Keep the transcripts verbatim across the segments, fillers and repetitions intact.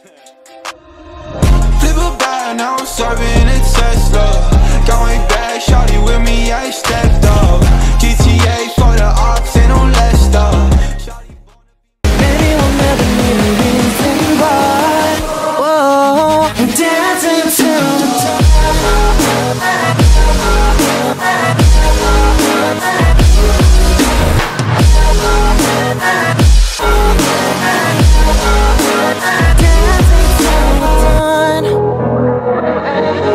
Flip a bag, now I'm serving a Tesla. Going back, shawty with me, I stepped up. G T A for the ops and I'm less up. Maybe we'll never need a reason why. Whoa, I'm dancing to the top. Dancing to the one.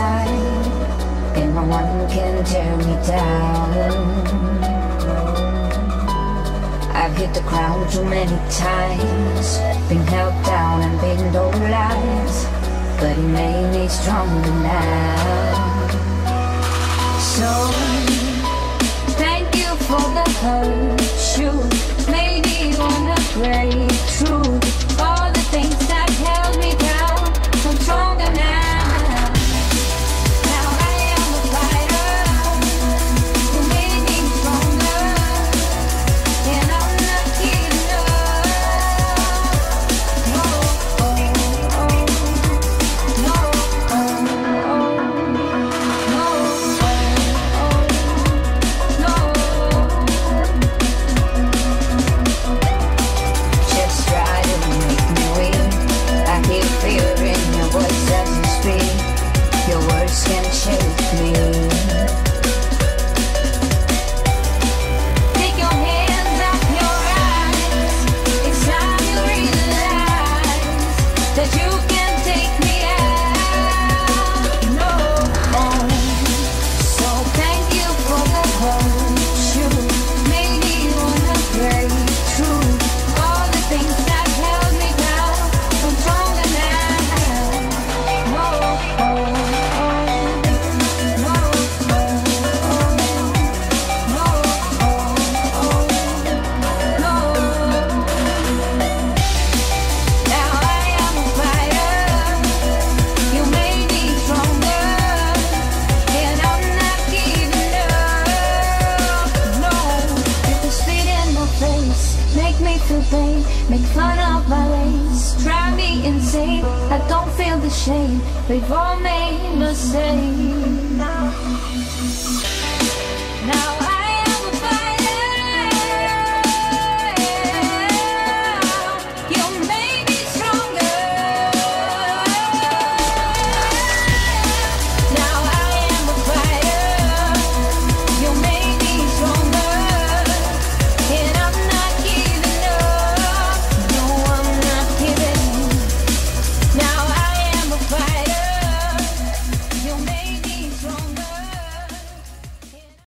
side, and no one can tear me down. I've hit the ground too many times, been held down and been told lies, but it made me stronger now. So thank you for the hurt you made me wanna break through. All the things that held me down, I'm stronger now. Make fun of my ways, drive me insane. I don't feel the shame. We've all made mistakes.